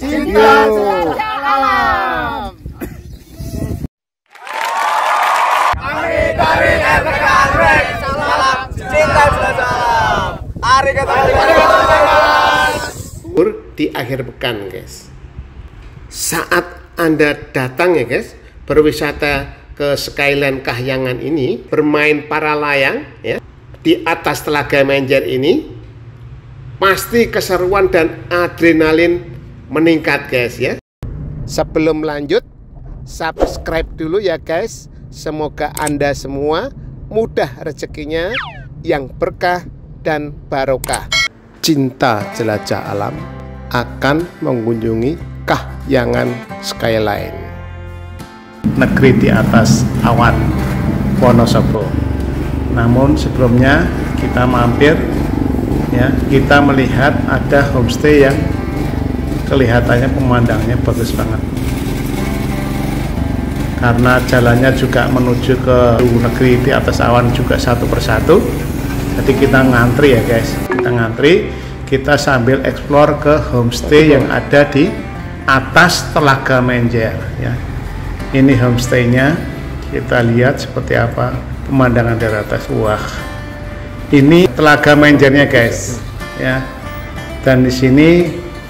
Cinta Jelajah Alam. Kami dari LPK Anggrek, salam Cinta Jelajah Alam. Di akhir pekan, guys. Saat Anda datang ya, guys, berwisata ke skyline Kahyangan ini, bermain para layang ya di atas Telaga Menjer ini, pasti keseruan dan adrenalin meningkat, guys ya. Sebelum lanjut, subscribe dulu ya, guys. Semoga Anda semua mudah rezekinya, yang berkah dan barokah. Cinta Jelajah Alam akan mengunjungi Kahyangan Skyline, negeri di atas awan, Wonosobo. Namun sebelumnya kita mampir ya, kita melihat ada homestay yang kelihatannya pemandangannya bagus banget. Karena jalannya juga menuju ke negeri di atas awan juga satu persatu. Jadi kita ngantri ya, guys. Kita ngantri, kita sambil explore ke homestay yang ada di atas Telaga Menjer ya. Ini homestaynya, kita lihat seperti apa pemandangan dari atas. Wah, ini Telaga Menjernya, guys ya. Dan di sini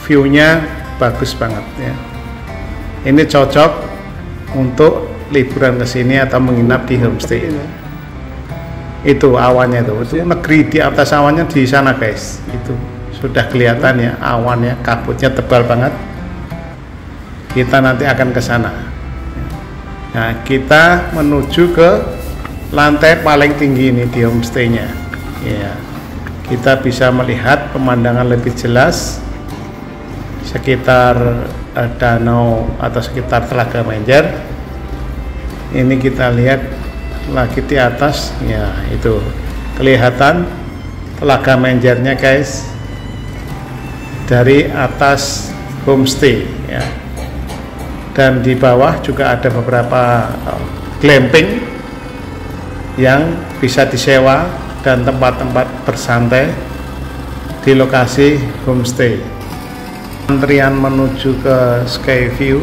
viewnya bagus banget ya. Ini cocok untuk liburan ke sini atau menginap di homestay ini. Itu awannya tuh, itu negeri di atas awannya di sana, guys. Itu sudah kelihatan ya awannya, kabutnya tebal banget. Kita nanti akan ke sana. Nah, kita menuju ke lantai paling tinggi ini di homestay-nya. Ya, kita bisa melihat pemandangan lebih jelas sekitar danau atau sekitar Telaga Menjer. Ini kita lihat lagi di atas. Ya, itu kelihatan Telaga Menjernya, guys, dari atas homestay. Ya. Dan di bawah juga ada beberapa glamping yang bisa disewa dan tempat-tempat bersantai di lokasi homestay. Antrian menuju ke Skyview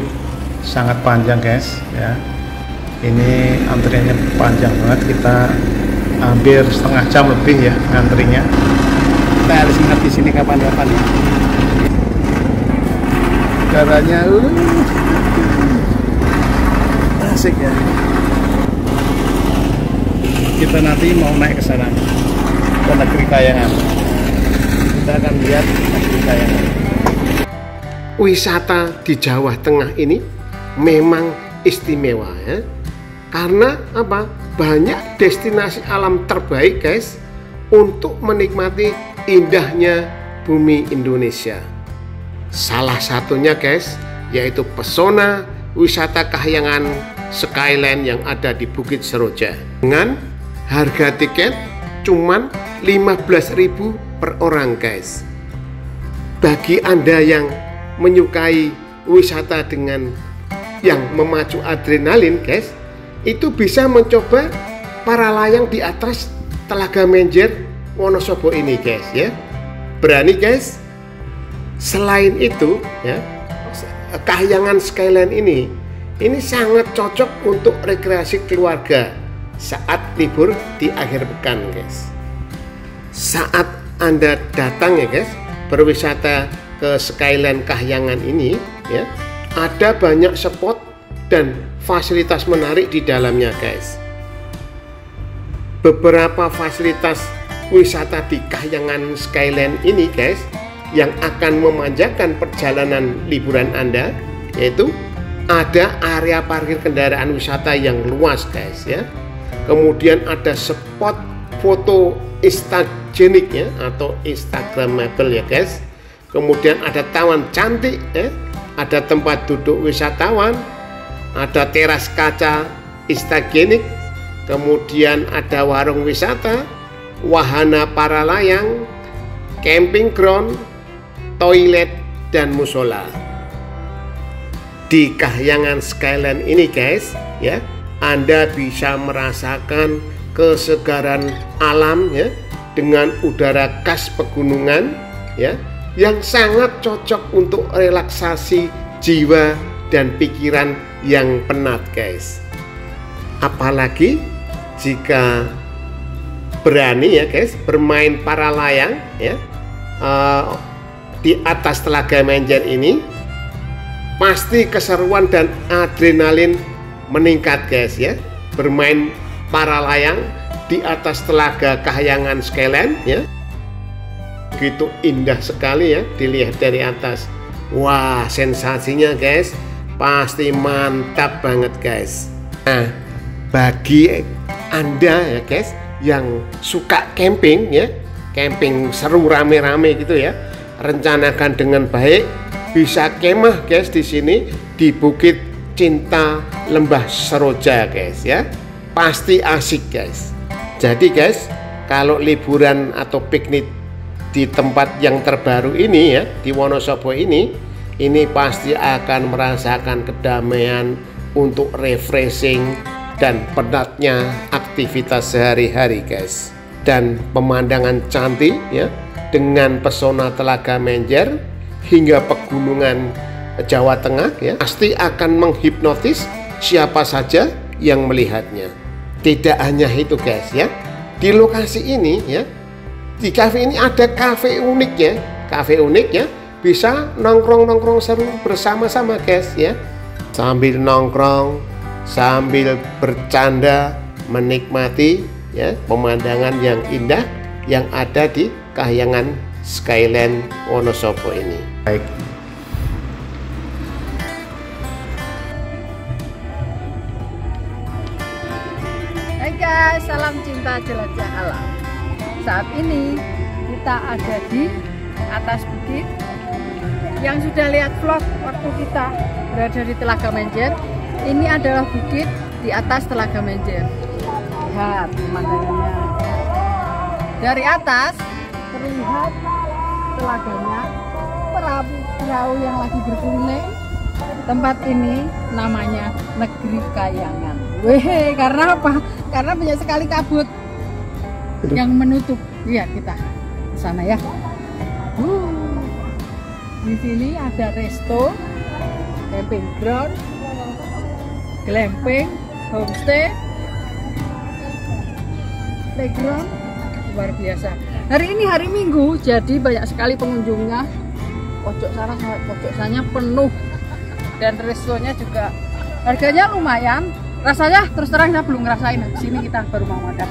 sangat panjang, guys ya. Ini antriannya panjang banget, kita hampir setengah jam lebih ya antrinya. Kita harus ingat di sini kapan-kapan ya. Udaranya asik ya. Kita nanti mau naik ke sana, ke Negeri Kahyangan. Kita akan lihat Negeri Kahyangan. Wisata di Jawa Tengah ini memang istimewa ya. Karena apa? Banyak destinasi alam terbaik, guys, untuk menikmati indahnya bumi Indonesia. Salah satunya, guys, yaitu pesona wisata Kahyangan Skyline yang ada di Bukit Seroja dengan harga tiket cuman 15.000 per orang, guys. Bagi Anda yang menyukai wisata dengan yang memacu adrenalin, guys, itu bisa mencoba para layang di atas Telaga Menjer Wonosobo ini, guys ya. Berani, guys. Selain itu ya, Kahyangan Skyline ini sangat cocok untuk rekreasi keluarga saat libur di akhir pekan, guys. Saat Anda datang ya, guys, berwisata ke skyline Kahyangan ini ya, ada banyak spot dan fasilitas menarik di dalamnya, guys. Beberapa fasilitas wisata di Kahyangan Skyline ini, guys, yang akan memanjakan perjalanan liburan Anda, yaitu ada area parkir kendaraan wisata yang luas, guys ya. Kemudian ada spot foto instagenik ya, atau instagramable ya, guys. Kemudian ada taman cantik ya. Ada tempat duduk wisatawan, ada teras kaca instagenik, kemudian ada warung wisata, wahana para layang, camping ground, toilet dan musola. Di Kahyangan Skyline ini, guys ya, Anda bisa merasakan kesegaran alam ya, dengan udara khas pegunungan ya, yang sangat cocok untuk relaksasi jiwa dan pikiran yang penat, guys. Apalagi jika berani ya, guys, bermain para layang ya di atas Telaga Menjer ini, pasti keseruan dan adrenalin meningkat, guys ya. Bermain para layang di atas Telaga Kahyangan Skyline ya. Begitu indah sekali ya dilihat dari atas. Wah, sensasinya guys pasti mantap banget, guys. Nah, bagi Anda ya guys yang suka camping ya, camping seru rame-rame gitu ya, rencanakan dengan baik, bisa kemah guys di sini di Bukit Cinta Lembah Seroja, guys ya. Pasti asik, guys. Jadi guys, kalau liburan atau piknik di tempat yang terbaru ini ya, di Wonosobo ini pasti akan merasakan kedamaian untuk refreshing dan penatnya aktivitas sehari-hari, guys. Dan pemandangan cantik ya, dengan pesona Telaga Menjer hingga pegunungan Jawa Tengah ya, pasti akan menghipnotis siapa saja yang melihatnya. Tidak hanya itu, guys ya, di lokasi ini ya, di kafe ini ada kafe unik ya, bisa nongkrong-nongkrong seru bersama-sama, guys ya, sambil nongkrong, sambil bercanda, menikmati ya pemandangan yang indah yang ada di Kahyangan Skyline Wonosobo ini. Baik. Hai guys, salam cinta jelajah alam. Saat ini kita ada di atas bukit. Yang sudah lihat vlog waktu kita berada di Telaga Menjer, ini adalah bukit di atas Telaga Menjer. Lihat pemandangannya. Dari atas terlihat telaganya, perahu yang lagi berkuling. Tempat ini namanya Negeri Kahyangan. Weh, karena apa? Karena banyak sekali kabut yang menutup. Lihat kita ke sana ya. Di sini ada resto, camping ground, glamping, homestay, playground. Luar biasa. Hari ini hari Minggu, jadi banyak sekali pengunjungnya. Pojok sana sampai pojok sana penuh. Dan restonya juga harganya lumayan. Rasanya terus terang saya belum ngerasain. Di sini kita baru mau makan.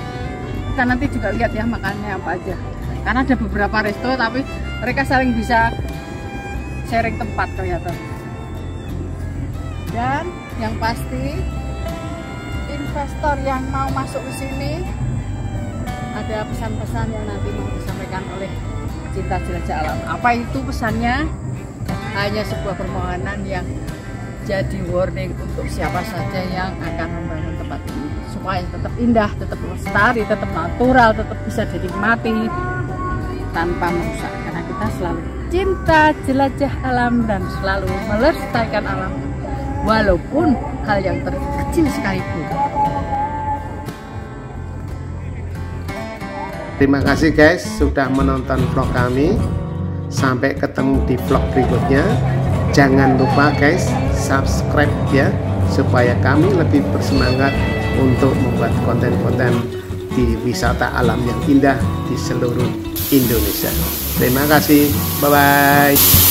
Kita nanti juga lihat ya makannya apa aja, karena ada beberapa resto tapi mereka saling bisa sharing tempat kelihatan. Dan yang pasti investor yang mau masuk ke sini, ada pesan-pesan yang nanti mau disampaikan oleh Cinta Jelajah Alam. Apa itu pesannya? Hanya sebuah permohonan yang jadi warning untuk siapa saja yang akan membangun tempat ini, supaya tetap indah, tetap lestari, tetap natural, tetap bisa dinikmati tanpa merusak, karena kita selalu cinta jelajah alam dan selalu melestarikan alam walaupun hal yang terkecil sekalipun. Terima kasih guys sudah menonton vlog kami. Sampai ketemu di vlog berikutnya. Jangan lupa guys subscribe ya, supaya kami lebih bersemangat untuk membuat konten-konten di wisata alam yang indah di seluruh Indonesia. Terima kasih, bye-bye.